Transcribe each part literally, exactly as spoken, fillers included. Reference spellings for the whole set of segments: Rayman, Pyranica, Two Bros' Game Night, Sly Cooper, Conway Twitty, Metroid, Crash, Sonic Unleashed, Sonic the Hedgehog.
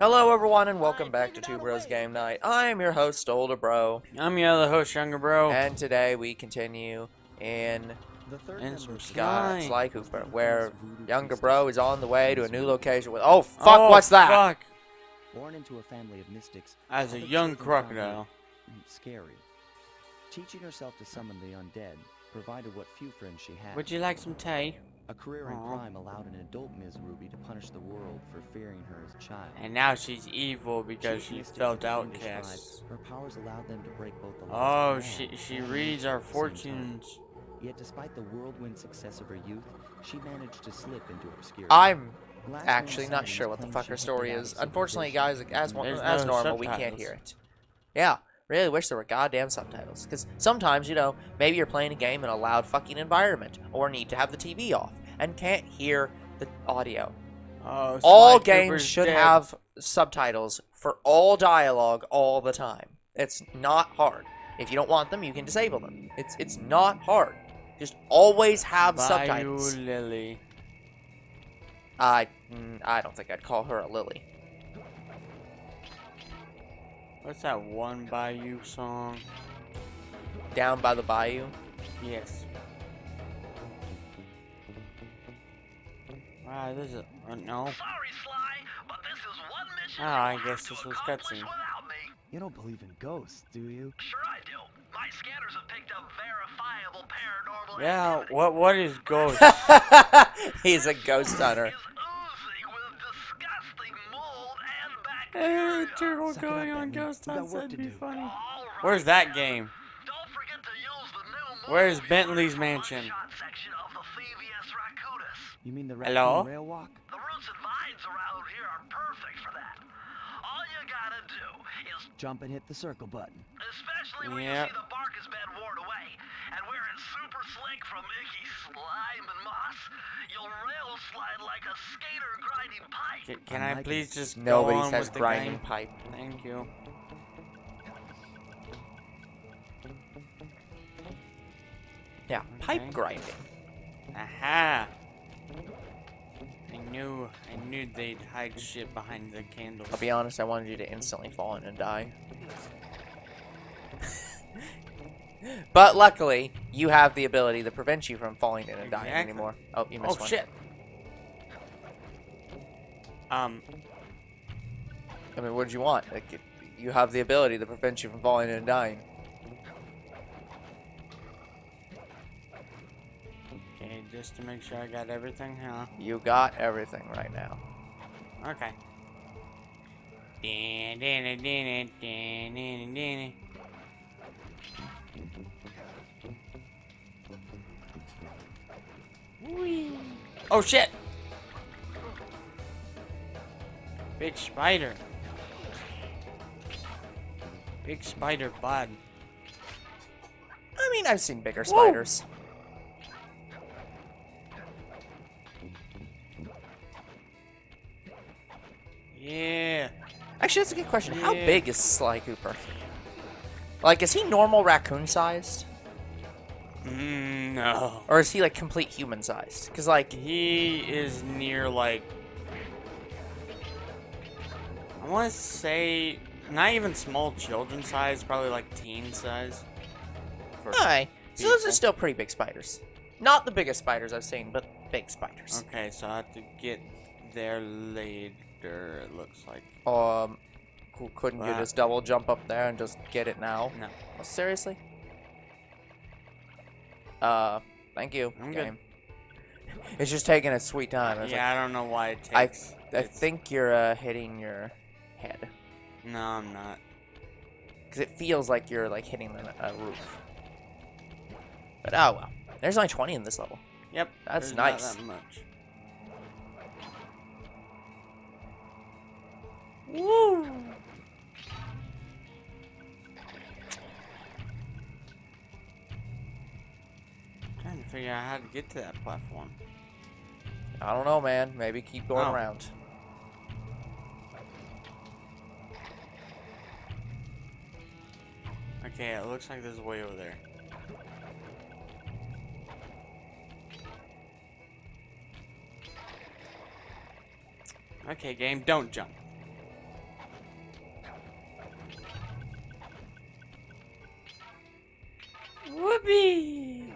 Hello everyone and welcome back to Two Bros' Game Night. I am your host, Older Bro. I'm your other host, Younger Bro. And today we continue in Sky, Sly Cooper, where Younger Bro is on the way to a new location with- Oh fuck, oh, what's that? Fuck. Born into a family of mystics, as a young crocodile. Scary. Teaching herself to summon the undead, provided what few friends she had. Would you like some tea? A career in crime allowed an adult Miz Ruby to punish the world for fearing her as a child. And now she's evil because she, she felt outcast. Her powers allowed them to break both the laws. Oh, she she reads our fortunes. Yet despite the whirlwind success of her youth, she managed to slip into obscurity. I'm actually not sure what the fuck her story is. Unfortunately, guys, as, one, as no normal, subtitles. We can't hear it. Yeah. Really wish there were goddamn subtitles, because sometimes, you know, maybe you're playing a game in a loud fucking environment, or need to have the T V off, and can't hear the audio. Oh, all games should have subtitles for all dialogue all the time. It's not hard. If you don't want them, you can disable them. It's it's not hard. Just always have Bye subtitles. You, Lily. I, I don't think I'd call her a Lily. What's that one Bayou song? Down by the Bayou? Yes. Wow, this is a, uh, no. Sorry, Sly, but this is one mission. Oh, I guess this was cutscene. You don't believe in ghosts, do you? Sure I do. My scanners have picked up verifiable paranormal. Yeah, activity. what what is ghost? He's a ghost hunter. Hey, turtle going on ghost hunts, that'd be funny. Right, where's that game? Don't forget to use the new Where's Bentley's Mansion? You mean the Hello? Rail walk? The roots and vines around here are perfect for that. All you gotta do is jump and hit the circle button. Especially when yep. you see the bark has been worn away, and we're in super slick from icky slime and moss. You'll rail slide like a skater grinding pipe. Can, can I, I please just nobody go on says with the grinding game? Pipe? Thank you. Yeah, okay. Pipe grinding. Aha! I knew, I knew they'd hide shit behind the candles. I'll be honest, I wanted you to instantly fall in and die. But luckily, you have the ability that prevents you from falling in and dying exactly. anymore. Oh, you missed oh, one. Oh, shit. Um. I mean, what did you want? Like, it, you have the ability that prevents you from falling in and dying. Okay, just to make sure I got everything, huh? You got everything right now. Okay. Din, din, din, din, din, din. Whee. Oh shit! Big spider. Big spider bud. I mean, I've seen bigger Whoa. spiders. Yeah. Actually, that's a good question. Yeah. How big is Sly Cooper? Like, is he normal raccoon-sized? Mm, no. Or is he, like, complete human-sized? Because, like... He is near, like... I want to say... Not even small children-sized, probably, like, teen-sized. Alright. So those are still pretty big spiders. Not the biggest spiders I've seen, but big spiders. Okay, so I have to get there later, it looks like. Um... Couldn't wow. you just double jump up there and just get it now? No. Oh, seriously? Uh, thank you, I'm game. Good. It's just taking a sweet time. It's yeah, like, I don't know why it takes. I, I think you're uh, hitting your head. No, I'm not. Because it feels like you're like hitting a roof. But oh well. There's only twenty in this level. Yep. That's nice. Not that much. Woo! Figure out how to get to that platform. I don't know, man. Maybe keep going oh. around. Okay, it looks like there's a way over there. Okay, game, don't jump. Whoopee!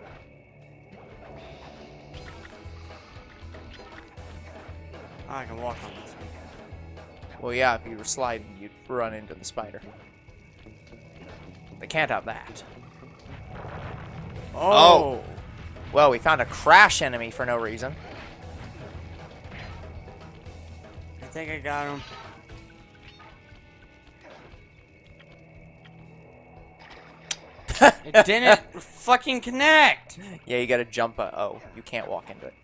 Oh, I can walk on this one. Well, yeah, if you were sliding, you'd run into the spider. They can't have that. Oh! Oh. Well, we found a Crash enemy for no reason. I think I got him. It didn't fucking connect! Yeah, you gotta jump a- oh, you can't walk into it.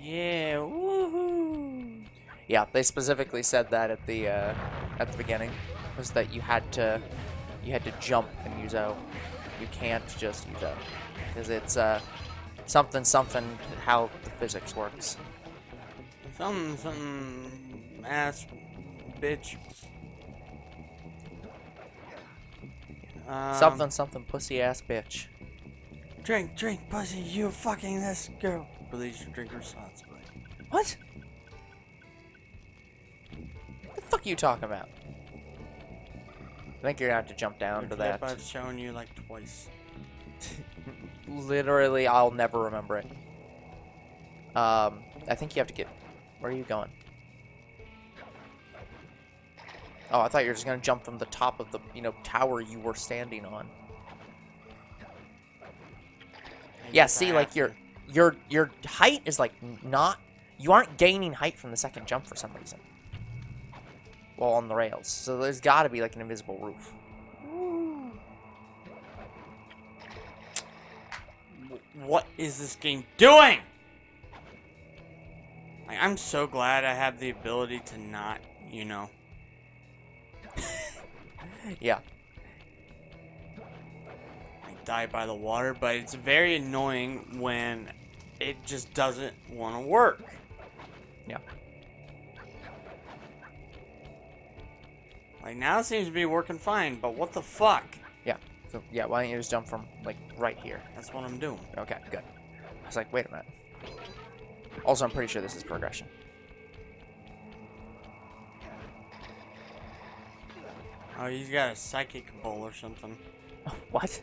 Yeah, woohoo! Yeah, they specifically said that at the, uh, at the beginning. Was that you had to, you had to jump and use O. You can't just use O. Because it's, uh, something something how the physics works. Something something ass bitch. Um, something, something, pussy-ass bitch. Drink, drink, pussy, you fucking this girl. Please drink responsibly. What? What the fuck are you talking about? I think you're gonna have to jump down Your to that. I've shown you like twice. Literally, I'll never remember it. Um, I think you have to get... Where are you going? Oh, I thought you were just gonna jump from the top of the, you know, tower you were standing on. Yeah, see, like your your your height is like not, you aren't gaining height from the second jump for some reason. Well, on the rails, so there's got to be like an invisible roof. Ooh. What is this game doing? Like, I'm so glad I have the ability to not, you know. Yeah. I die by the water, but it's very annoying when it just doesn't want to work. Yeah. Like, now it seems to be working fine, but what the fuck? Yeah. So, yeah, why don't you just jump from, like, right here? That's what I'm doing. Okay, good. I was like, wait a minute. Also, I'm pretty sure this is progression. Oh, he's got a psychic ball or something. What?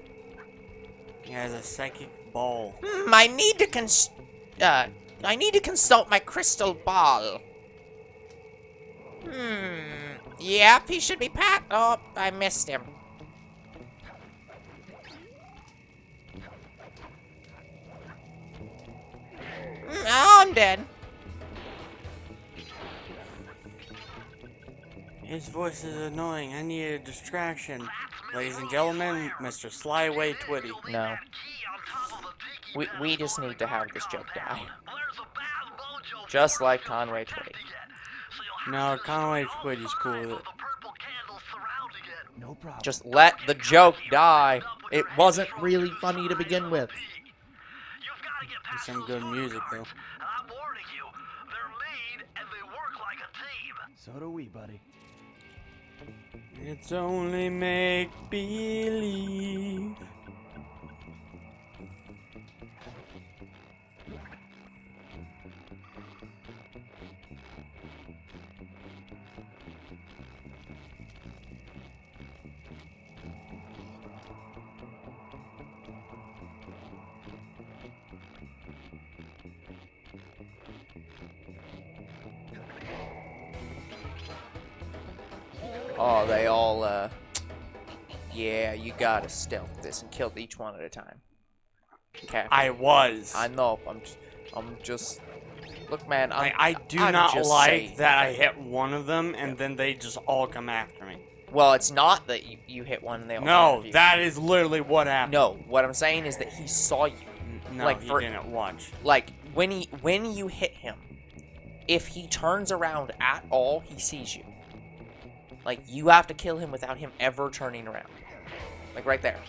He has a psychic ball. Hmm, I need to cons- uh, I need to consult my crystal ball. Hmm. Yep, he should be pat- oh, I missed him. Mm, oh, I'm dead. His voice is annoying. I need a distraction. Ladies and gentlemen, Mister Sly Twitty. No. We, we just need to have this joke down. Just like Conway Twitty. No, Conway Twitty's cool with it. No problem. Just let the joke die. It wasn't really funny to begin with. It's some good music, though. I'm warning you, they're mean and they work like a team. So do we, buddy. It's only make-believe. Oh, they all, uh... yeah, you gotta stealth this and kill each one at a time. Okay. I was. I know. I'm just... I'm just look, man, I'm, I, I do I'm not like saying. that I hit one of them, and yeah. then they just all come after me. Well, it's not that you, you hit one and they all no, come after you. No, that is literally what happened. No, what I'm saying is that he saw you. No, like, he for, didn't watch. Like, when, he, when you hit him, if he turns around at all, he sees you. Like, you have to kill him without him ever turning around. Like, right there.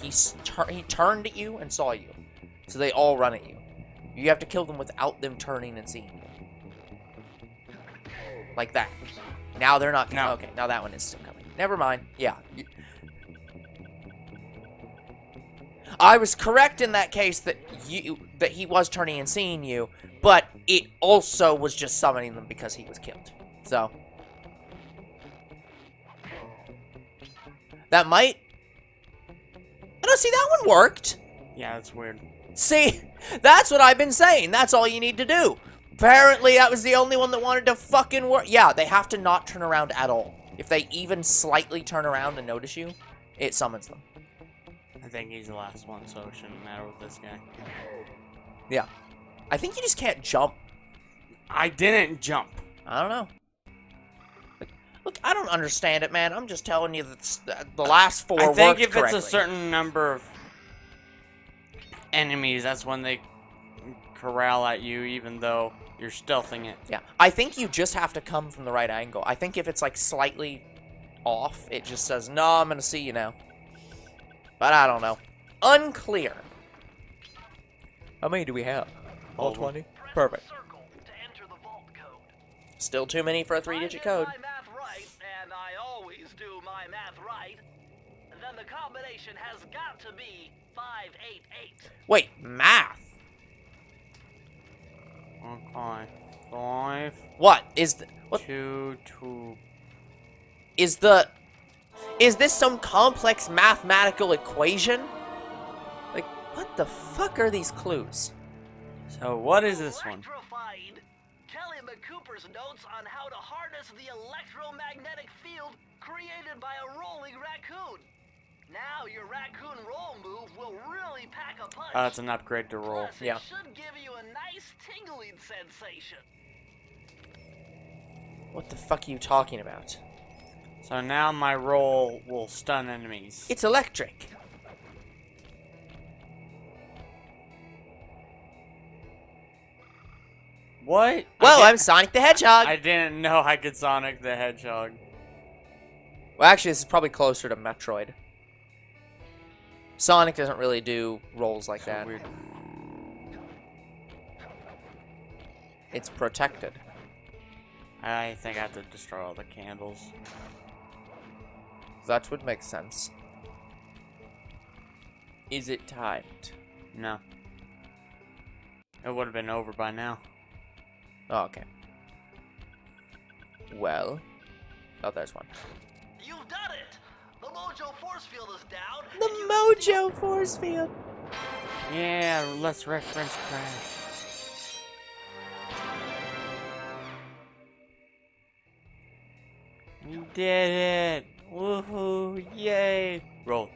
He's tur he turned at you and saw you. So they all run at you. You have to kill them without them turning and seeing you. Like that. Now they're not... No. Okay, now that one is still coming. Never mind. Yeah. I was correct in that case that you that he was turning and seeing you, but it also was just summoning them because he was killed. So... That might... I don't see that one worked. Yeah, that's weird. See, that's what I've been saying. That's all you need to do. Apparently, that was the only one that wanted to fucking work. Yeah, they have to not turn around at all. If they even slightly turn around and notice you, it summons them. I think he's the last one, so it shouldn't matter with this guy. Yeah. I think you just can't jump. I didn't jump. I don't know. Look, I don't understand it, man. I'm just telling you that the last four worked correctly. I think if it's a certain number of enemies, that's when they corral at you, even though you're stealthing it. Yeah, I think you just have to come from the right angle. I think if it's, like, slightly off, it just says, no, I'm going to see you now. But I don't know. Unclear. How many do we have? All twenty? Perfect. Still too many for a three-digit code. And I always do my math right, then the combination has got to be five eight eight. Wait, math? Okay. Five. What? Is the... What? Two, two. Is the... Is this some complex mathematical equation? Like, what the fuck are these clues? So, what is this one? Cooper's notes on how to harness the electromagnetic field created by a rolling raccoon. Now your raccoon roll move will really pack a punch. That's uh, an upgrade to roll. Plus, yeah. It should give you a nice tingling sensation. What the fuck are you talking about? So now my roll will stun enemies. It's electric. What? Well, I'm Sonic the Hedgehog. I didn't know I could Sonic the Hedgehog. Well, actually, this is probably closer to Metroid. Sonic doesn't really do rolls like that. Weird. It's protected. I think I have to destroy all the candles. That would make sense. Is it timed? No. It would have been over by now. Oh, okay. Well. Oh, there's one. You've done it! The mojo force field is down. The mojo force field! Yeah, let's reference Crash. You did it! Woohoo! Yay! Roll.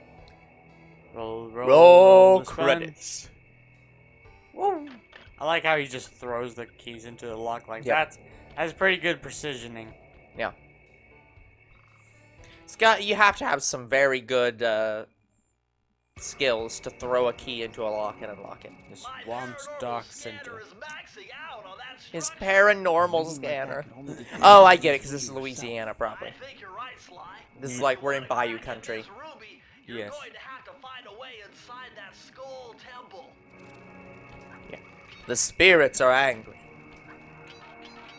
Roll, roll. Roll credits. Woo! I like how he just throws the keys into the lock like yeah. that. That's pretty good precisioning. Yeah. It's got, you have to have some very good uh, skills to throw a key into a lock and unlock it. This Swamp's Dock Center. His paranormal scanner. Oh, I get it, because this is Louisiana, probably. This is like, we're in Bayou country. Yes. The spirits are angry.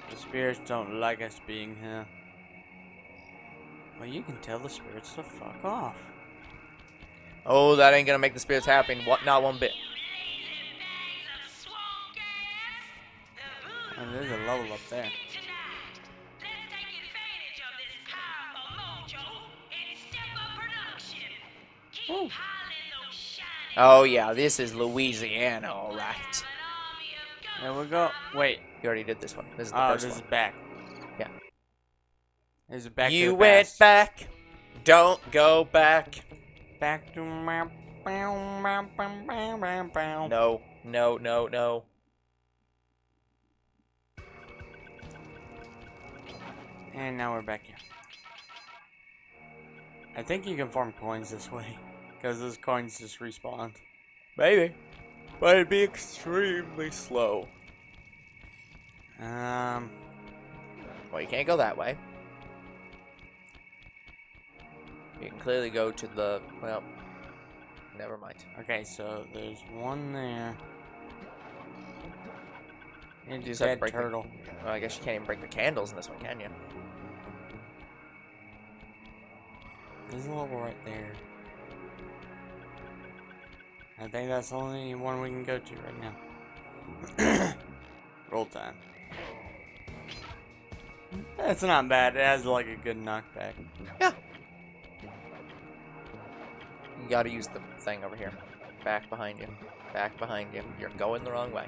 The spirits don't like us being here. Well, you can tell the spirits to fuck off. Oh, that ain't gonna make the spirits happy. What? Not one bit. Oh, there's a level up there. Ooh. Oh yeah, this is Louisiana, all right. There we go. Wait, you already did this one. This is the oh, first this one. Is back. Yeah. This is back. You to the went past. Back. Don't go back. Back to my. No, no, no, no. And now we're back here. I think you can farm coins this way, because those coins just respawn. Maybe. But it'd be extremely slow. Um. Well, you can't go that way. You can clearly go to the. Well, never mind. Okay, so there's one there. And just that turtle. The, well, I guess you can't even break the candles in this one, can you? There's a level right there. I think that's the only one we can go to right now. Roll time. That's not bad. It has like a good knockback. Yeah. You gotta use the thing over here. Back behind you. Back behind you. You're going the wrong way.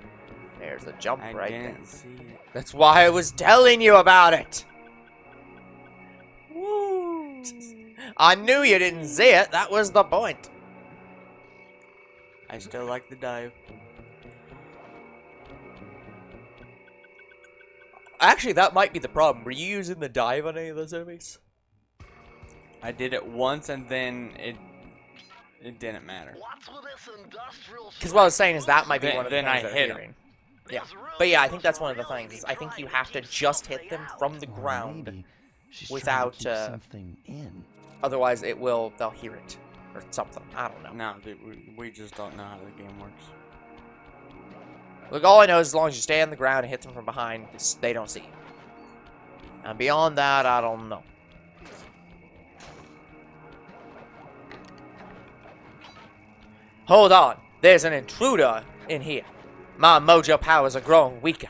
There's a jump I right there. I didn't see it. That's why I was telling you about it! Woo! I knew you didn't see it. That was the point. I still like the dive. Actually, that might be the problem. Were you using the dive on any of those enemies? I did it once, and then it it didn't matter. Because what I was saying is that might be then, one of the then things I that hit them. Yeah, but yeah, I think that's one of the things. Is I think you have to just hit them from the ground without uh, something in. Otherwise, it will. They'll hear it or something. I don't know. No, dude, we, we just don't know how the game works. Look, all I know is as long as you stay on the ground and hit them from behind, they don't see you. And beyond that, I don't know. Hold on. There's an intruder in here. My mojo powers are growing weaker.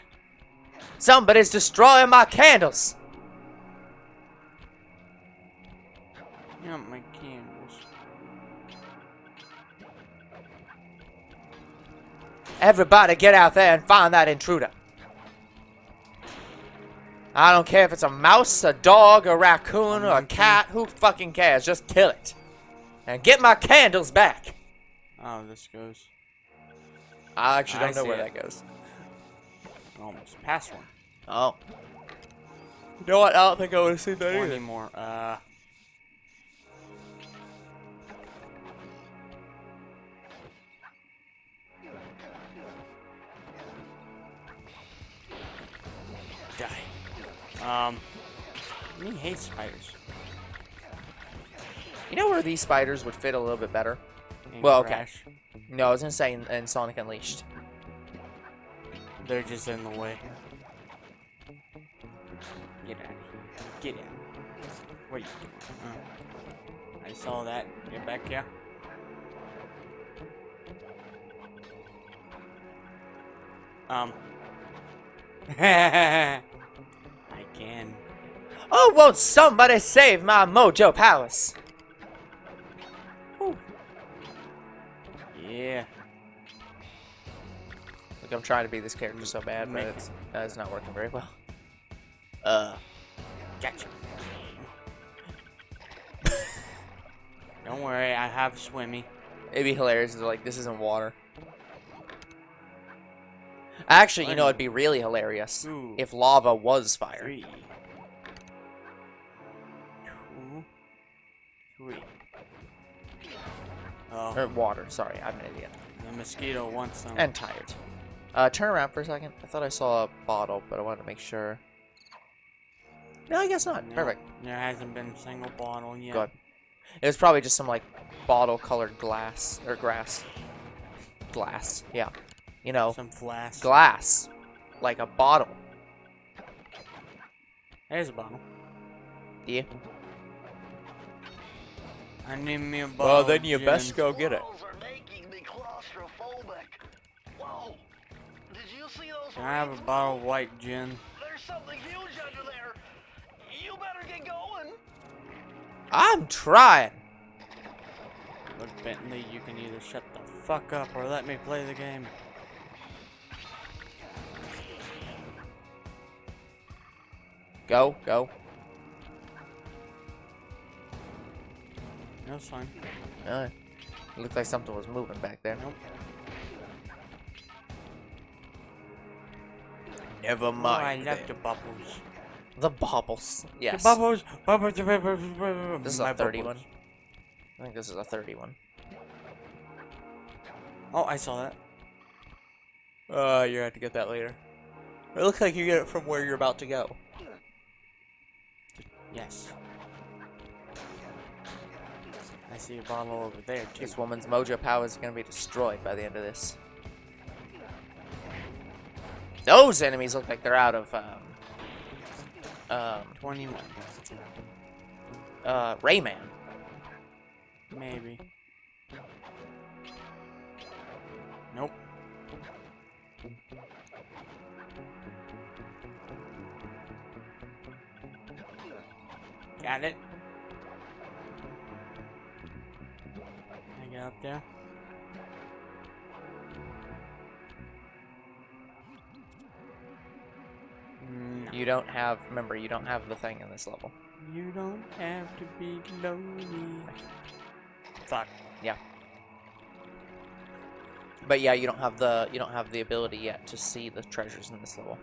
Somebody's destroying my candles. Not my candles. Everybody get out there and find that intruder. I don't care if it's a mouse, a dog, a raccoon, or a cat. Who fucking cares? Just kill it. And get my candles back. Oh, this goes. I actually don't I know where it. that goes. I almost passed one. Oh. You know what? I don't think I would have seen that either. Anymore. Uh. Die. Um. I really hate spiders. You know where these spiders would fit a little bit better? In well, Crash. Okay. No, I was gonna say in, in Sonic Unleashed. They're just in the way. Get out of here. Get out. What are you doing? Oh. I saw that. Get back here. Um. I can. Oh, won't somebody save my mojo powers? Yeah. Look, I'm trying to be this character so bad, but it's, uh, it's not working very well. Uh. Gotcha. Don't worry, I have swimmy. It'd be hilarious if they're like, this isn't water. Actually, you know, it'd be really hilarious Two, if lava was fire. Three. Two. Three. Oh. Or water, sorry, I'm an idiot. The mosquito wants some. And tired. Uh, turn around for a second. I thought I saw a bottle, but I wanted to make sure. No, I guess not. No, perfect. There hasn't been a single bottle yet. Good. It was probably just some, like, bottle-colored glass. Or grass. Glass, yeah. You know. Some flask. Glass. Like a bottle. There's a bottle. Yeah. I need me a bottle. Well, then you Jim. best go get it. Whoa. Did you see those I have a bottle of white gin. There's something huge under there. You better get going. I'm trying. Look, Bentley, you can either shut the fuck up or let me play the game. Go, go. That's fine. Alright. It looked like something was moving back there. Nope. Never mind. Oh, I left the bubbles. The bubbles. Yes. The bubbles. Bubbles. bubbles. This is a thirty-one. I think this is a thirty-one. Oh, I saw that. Uh, you're gonna have to get that later. It looks like you get it from where you're about to go. Yes. I see a bottle over there, too. This woman's mojo power is going to be destroyed by the end of this. Those enemies look like they're out of, um... Um... twenty-one. Uh, Rayman. Maybe. Nope. Got it. I up there. No. You don't have, remember, you don't have the thing in this level. You don't have to be lonely. Fuck. Yeah. But yeah, you don't have the you don't have the ability yet to see the treasures in this level.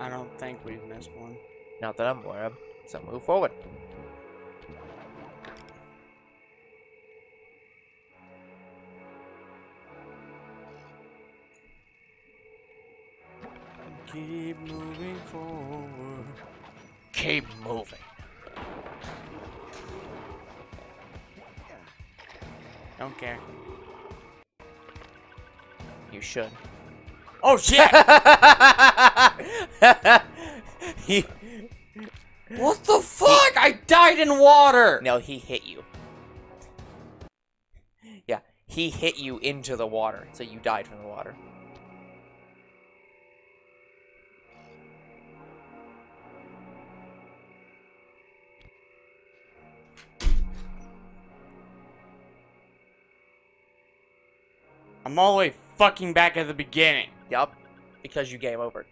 I don't think we've missed one. Not that I'm aware of. So move forward. Keep moving forward. Keep moving. Don't care. You should. Oh shit! he... What the fuck? He... I died in water! No, he hit you. Yeah, he hit you into the water, so you died from the water. I'm all the way fucking back at the beginning. Yup, because you game over.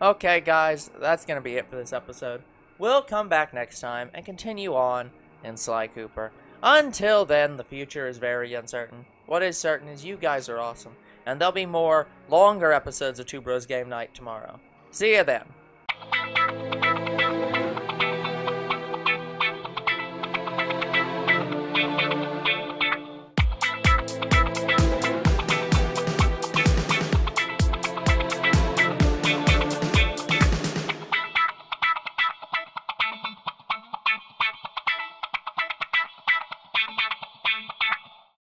Okay, guys, that's gonna be it for this episode. We'll come back next time and continue on in Sly Cooper. Until then, the future is very uncertain. What is certain is you guys are awesome, and there'll be more longer episodes of Two Bros Game Night tomorrow. See you then.